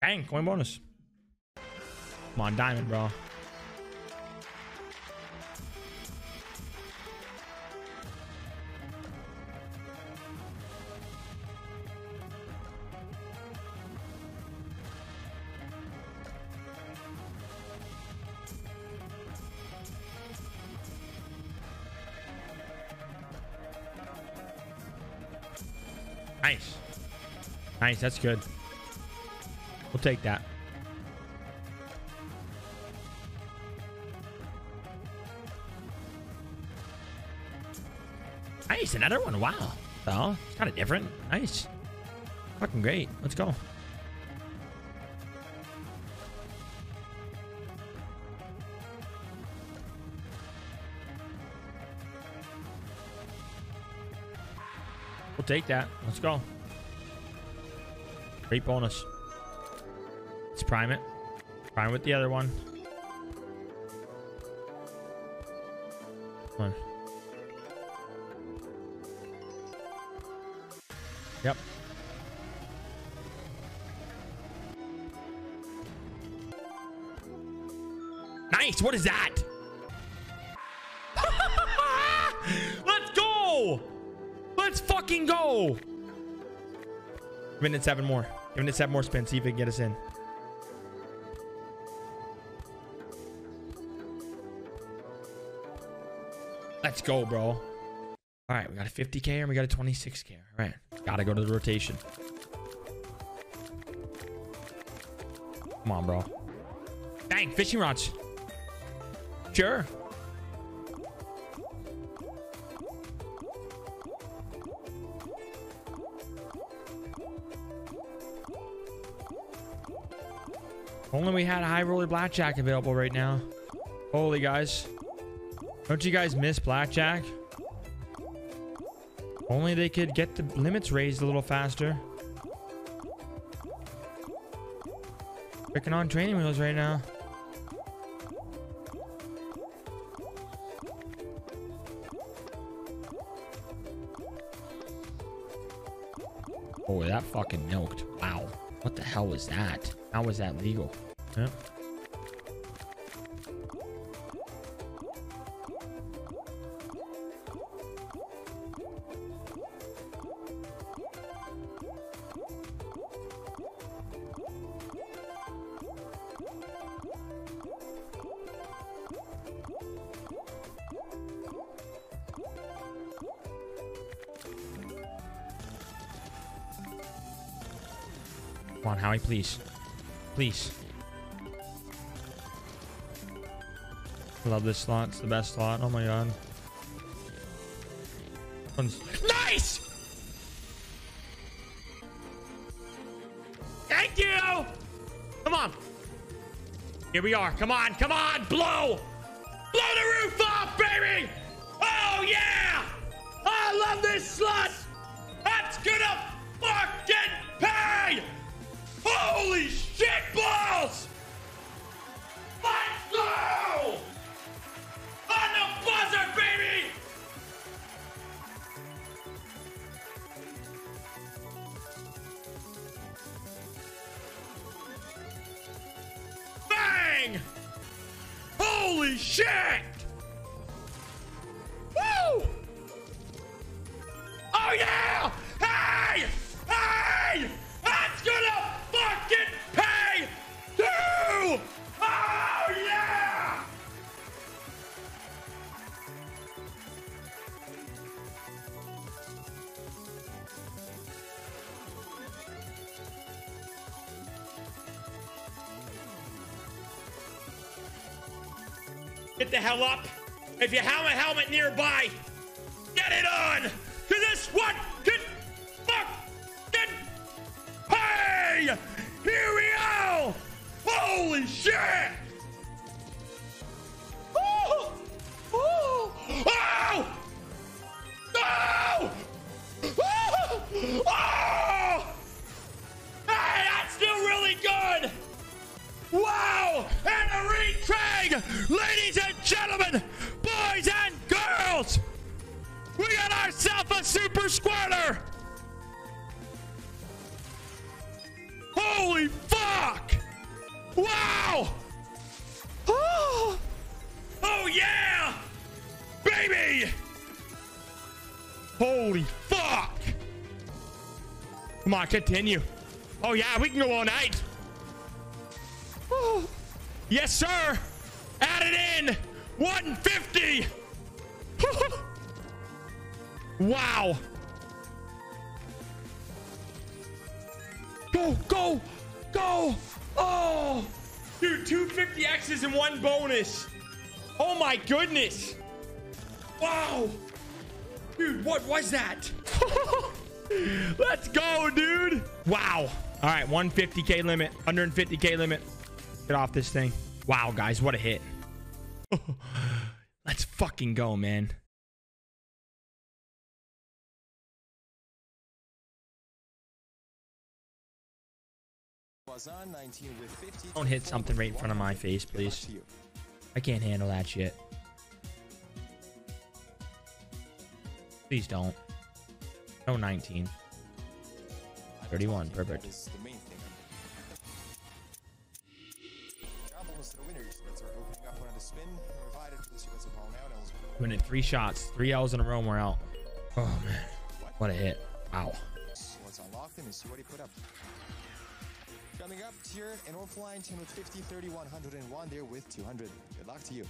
Dang, coin bonus. Come on, diamond, bro. Nice. Nice, that's good. We'll take that. Nice, another one. Wow. Oh, it's kind of different. Nice. Fucking great. Let's go. We'll take that. Let's go. Great bonus. Let's prime it. Prime with the other one. Come on. Yep. Nice. What is that? Let's go. Let's fucking go. Giving it 7 more. Giving it 7 more spins. See if it can get us in. Let's go, bro. All right, we got a 50k and we got a 26k. All right, gotta go to the rotation. Come on, bro. Dang, fishing rods. Sure. Only we had a high roller blackjack available right now. Holy guys. Don't you guys miss blackjack? Only they could get the limits raised a little faster. Picking on training wheels right now. Oh, that fucking milked. Wow. What the hell was that? How was that legal? Yeah. Come on, Howie, please. Please. I love this slot. It's the best slot. Oh my god. Nice! Thank you! Come on. Here we are. Come on. Come on. Blow! Blow the roof off, baby! Oh yeah! I love this slot! That's gonna fucking pay! Holy shit balls! Let's go! On the buzzer, baby! Bang! Holy shit! Woo! Oh yeah! Hey! Hey! That's gonna fucking pay too! Oh yeah! Get the hell up! If you have a helmet nearby, get it on! 'Cause this one can fucking pay! Here we go! Holy shit! Oh! Oh! Oh! Oh! Oh! Oh! Hey, that's still really good! Wow! And a retrig! Ladies and gentlemen, boys and girls! We got ourselves a super squirter! Holy fuck! Oh, yeah! Baby! Holy fuck! Come on, continue. Oh, yeah, we can go all night. Oh. Yes, sir! Add it in! 150! Wow! Go, go, go! Oh! Dude, 250Xs and one bonus! Oh my goodness! Wow! Dude, what was that? Let's go, dude! Wow. All right, 150K limit, 150K limit. Get off this thing. Wow, guys, what a hit. Let's fucking go, man. Don't hit something right in front of my face, please. I can't handle that shit. Please don't. No 19. 31, perfect. Win it 3 shots, 3 L's in a row and we're out. Oh man, what a hit! Wow. Let's unlock them and see what he put up. Coming up here, an offline team with 50, 30, 101 there with 200. Good luck to you.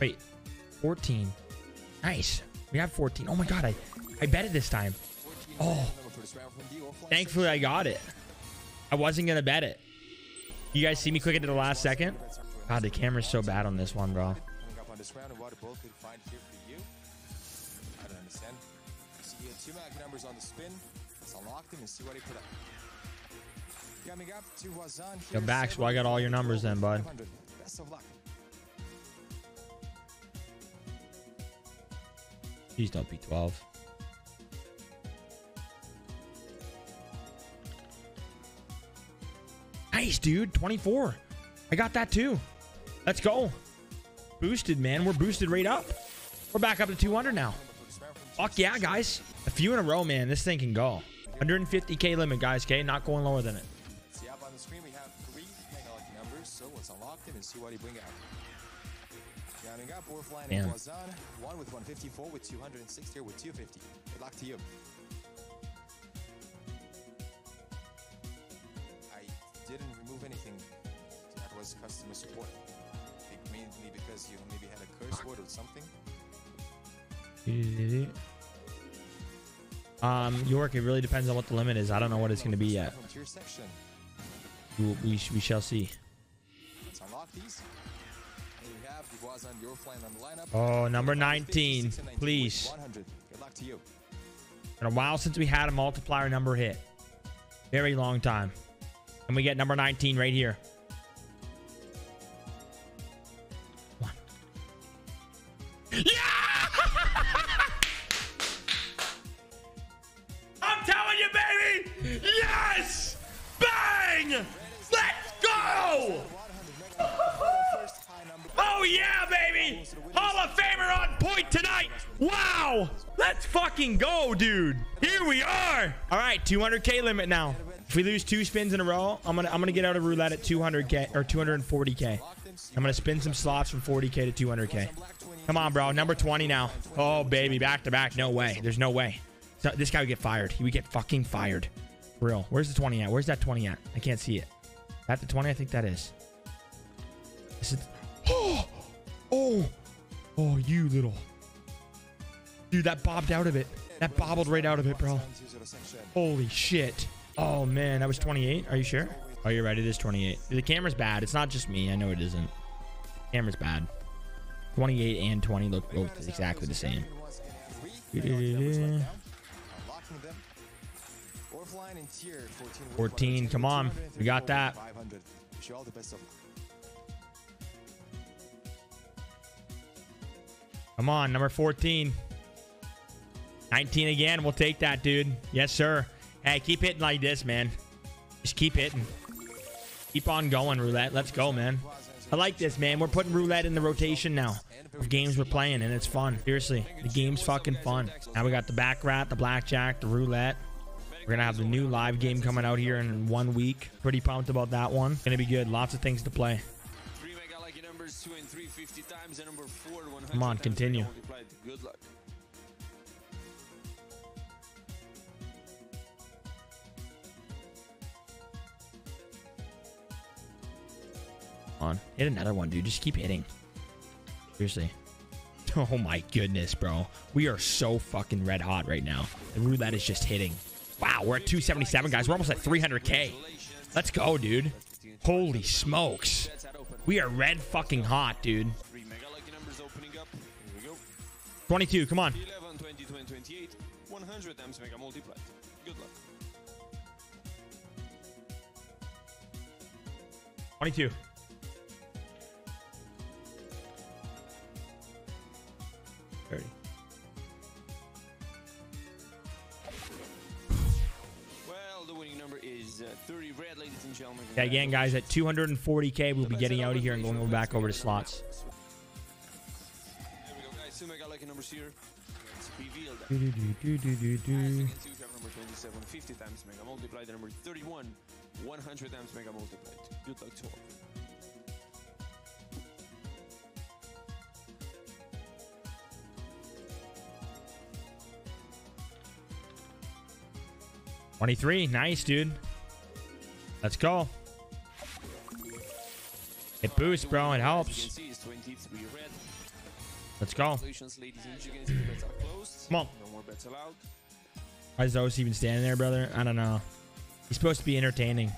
Wait, 14. Nice. We have 14. Oh my god, I bet it this time. Oh, thankfully I got it. I wasn't gonna bet it. You guys see me click it to the last second? God, the camera's so bad on this one, bro. Yo, Bax, well, I got all your numbers then, bud. Please don't be 12. Nice, dude. 24. I got that too. Let's go. Boosted, man. We're boosted right up. We're back up to 200 now. Fuck yeah, guys. A few in a row, man. This thing can go. 150K limit, guys. Okay, not going lower than it. See, up on the screen, we have 3 megalike numbers. So let's unlock them and see what he brings out. Counting up, we're flying in Wazan. One with 154, with 206 here, with 250. Good luck to you. Didn't remove anything. That was customer support. It mainly because you maybe had a curse word or something. York, it really depends on what the limit is. I don't know what it's going to be yet. We shall see. Let's unlock these. And you have the Wazan, your flying on the lineup. Oh, number 19, please. Good luck to you. Been a while since we had a multiplier number hit. Very long time. And we get number 19 right here. Come on. Yeah! I'm telling you, baby! Yes! Bang! Let's go! Oh, yeah, baby! Hall of Famer on point tonight! Wow! Let's fucking go, dude! Here we are! All right, 200K limit now. If we lose 2 spins in a row, I'm gonna get out of roulette at 200K or 240K. I'm gonna spin some slots from 40K to 200K. Come on, bro. Number 20 now. Oh, baby, back to back. No way. There's no way. So this guy would get fired. He would get fucking fired. For real. Where's the 20 at? Where's that 20 at? I can't see it. At the 20, I think that is. This is. Oh, oh, oh! You little dude, that bobbed out of it. That bobbled right out of it, bro. Holy shit. Oh man, that was 28. Are you sure? Oh, you're right, it is 28. The camera's bad. It's not just me. I know it isn't. The camera's bad. 28 and 20 look both exactly the same. Yeah. 14, come on, we got that. Come on, number 14. 19 again, we'll take that, dude. Yes sir. Hey, keep hitting like this, man. Just keep hitting. Keep on going, roulette. Let's go, man. I like this, man. We're putting roulette in the rotation now of games we're playing, and it's fun. Seriously, the game's fucking fun. Now we got the baccarat, the blackjack, the roulette. We're gonna have the new live game coming out here in 1 week. Pretty pumped about that one. Gonna be good. Lots of things to play. Come on, continue. Good luck. On. Hit another one, dude. Just keep hitting. Seriously. Oh my goodness, bro. We are so fucking red hot right now. The roulette is just hitting. Wow, we're at 277, guys. We're almost at 300K. Let's go, dude. Holy smokes. We are red fucking hot, dude. 22, come on. 11, 20, 20, 28, 100 times mega multiplied. Good luck. 22. Well, the winning number is 30 red, ladies and gentlemen. Yeah, again, guys, at 240K, we'll be getting out of here and going back over to slots. There we go, guys. Two mega lucky numbers here. It's revealed. Number 27, 50 times mega multiplied. Number 31, 100 times mega multiplied. Good luck to all. $23. Nice, dude. Let's go. It boosts, bro. It helps. Let's go. Come on. Why is those even standing there, brother? I don't know. He's supposed to be entertaining.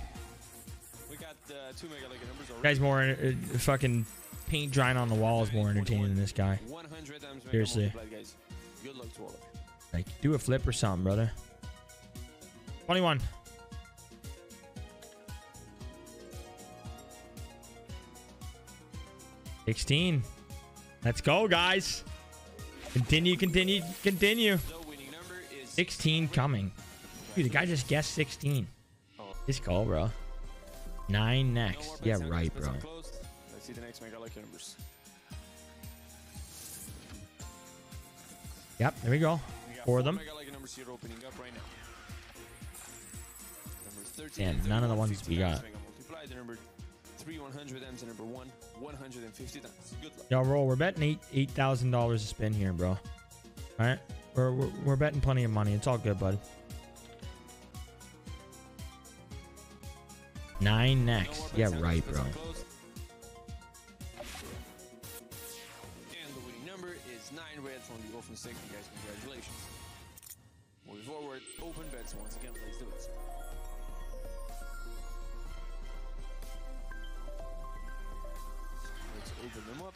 Guy's more fucking paint drying on the wall is more entertaining than this guy. Seriously. Like, do a flip or something, brother. 21. $16. Let's go, guys. Continue, continue, continue. 16 coming. Dude, the guy just guessed 16. His call, bro. 9 next. Yeah, right, bro. Let's see the next mega lucky numbers. Yep, there we go. For them. And none of the ones we got. Yo, roll. We're betting $8,000 a spin here, bro. All right, we're betting plenty of money. It's all good, bud. 9 next. Yeah, right, bro. And the winning number is 9 red from the open segment, guys. Congratulations. Moving forward, open bets once again. Please do it. Open them up.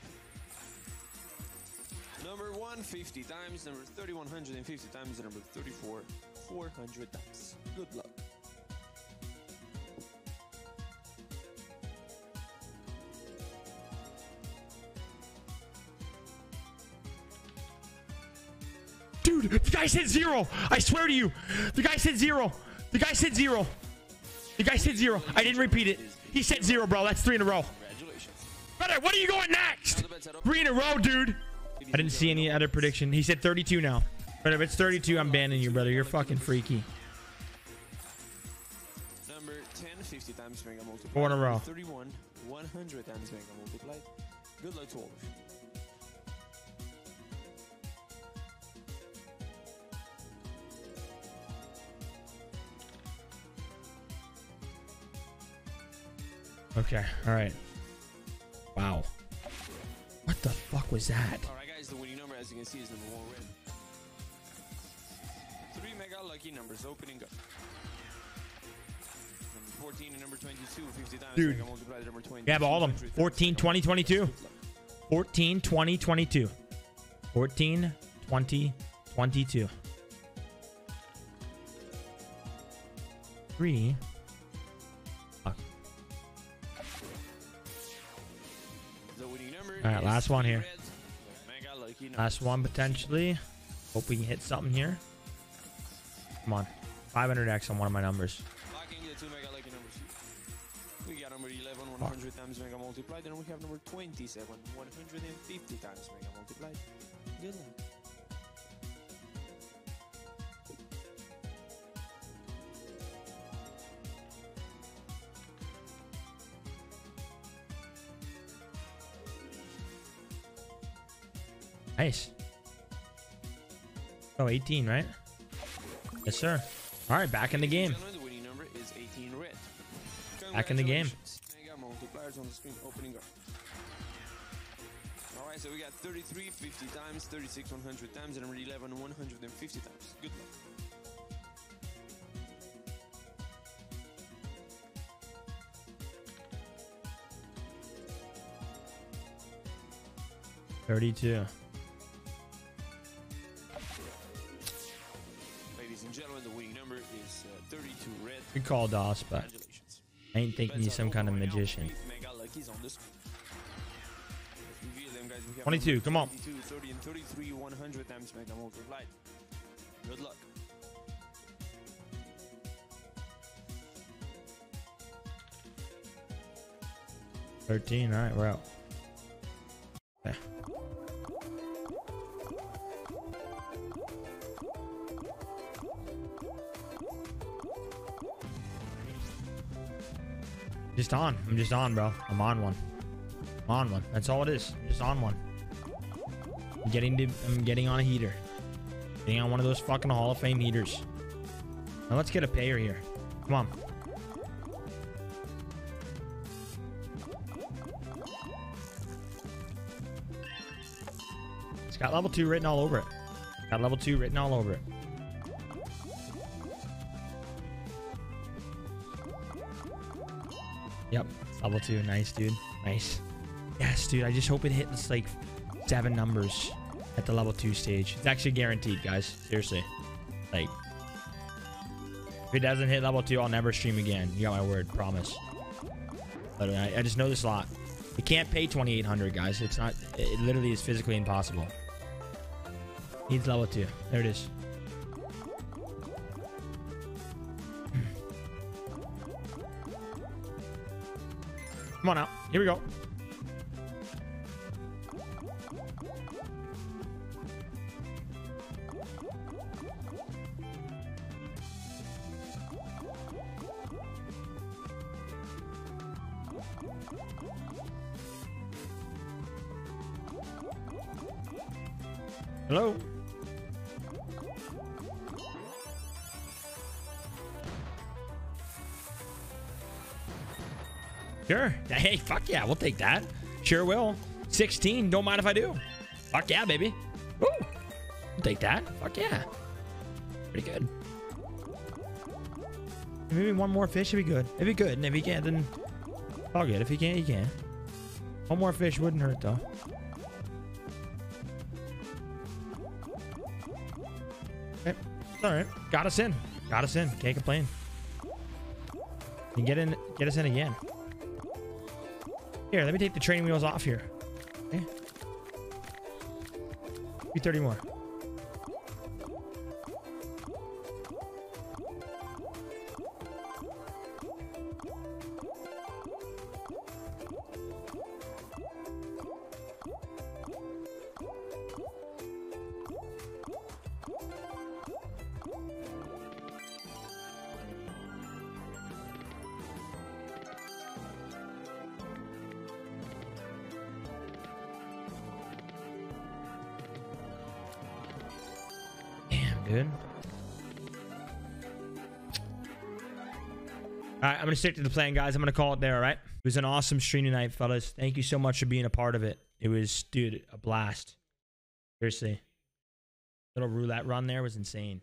Number 150 times, number 3150 times, and number 34, 400 times. Good luck. Dude, the guy said 0. I swear to you. The guy said 0. The guy said 0. The guy said 0. I didn't repeat it. He said 0, bro. That's 3 in a row. Brother, what are you going next? 3 in a row, dude. I didn't see any other prediction. He said 32 now. But if it's 32, I'm banning you, brother. You're fucking freaky. Number 10, 50 times mega multiplied. 4 in a row. 31, 100 times mega multiplied. Good luck to all of you. Okay, all right. Wow. What the fuck was that? All right, guys, the winning number, as you can see, is number 1 red. 3 mega lucky numbers opening up. Number 14 and number 22, 50 times. Dude. Mega multiplied, number 20. Yeah, but all of them. 14, 20, 22. 14, 20, 22. 14, 20, 22. 3. All right, last one here. Last one potentially. Hope we can hit something here. Come on, 500x on one of my numbers. number 11 100 times mega multiplied, and we have number 27 150 times mega multiplied. Good luck. Nice. Oh, 18, right? Yes, sir. All right, back in the game. The winning number is 18 red. Back in the game. Mega multipliers on the screen opening up. All right, so we got 33 50 times, 36 100 times, and number 11 150 times. Good luck. Ladies and gentlemen, the winning number is 32 red. Good call, DOS, but I ain't thinking he's some kind of magician. 22, come on. 30 and 33, 100 times mega multiplied. Good luck. All right, we're out. Yeah. Just on. I'm just on, bro. I'm on one. I'm on one. That's all it is. I'm just on one. I'm getting on a heater. Getting on one of those fucking Hall of Fame heaters. Now let's get a payer here. Come on. It's got level 2 written all over it. Got level 2 written all over it. Yep, level 2. Nice, dude. Nice. Yes, dude. I just hope it hits like 7 numbers at the level 2 stage. It's actually guaranteed, guys. Seriously. Like, if it doesn't hit level 2, I'll never stream again. You got my word. Promise. But I just know this lot. You can't pay 2,800, guys. It's not. It literally is physically impossible. Needs level 2. There it is. Come on out. Here we go. Hello. Sure. Hey, fuck yeah. We'll take that. Sure will. 16. Don't mind if I do. Fuck yeah, baby. Woo. We'll take that. Fuck yeah. Pretty good. Maybe one more fish would be good. It'd be good. And if he can't, then all good. If he can't, he can. One more fish wouldn't hurt, though. Okay. All right. Got us in. Got us in. Can't complain. Can get in. Get us in again. Here, let me take the training wheels off here. Okay. 230 more. Good. All right, I'm gonna stick to the plan, guys. I'm gonna call it there. All right, it was an awesome stream tonight, fellas. Thank you so much for being a part of it. It was, dude, a blast. Seriously, little roulette run there was insane.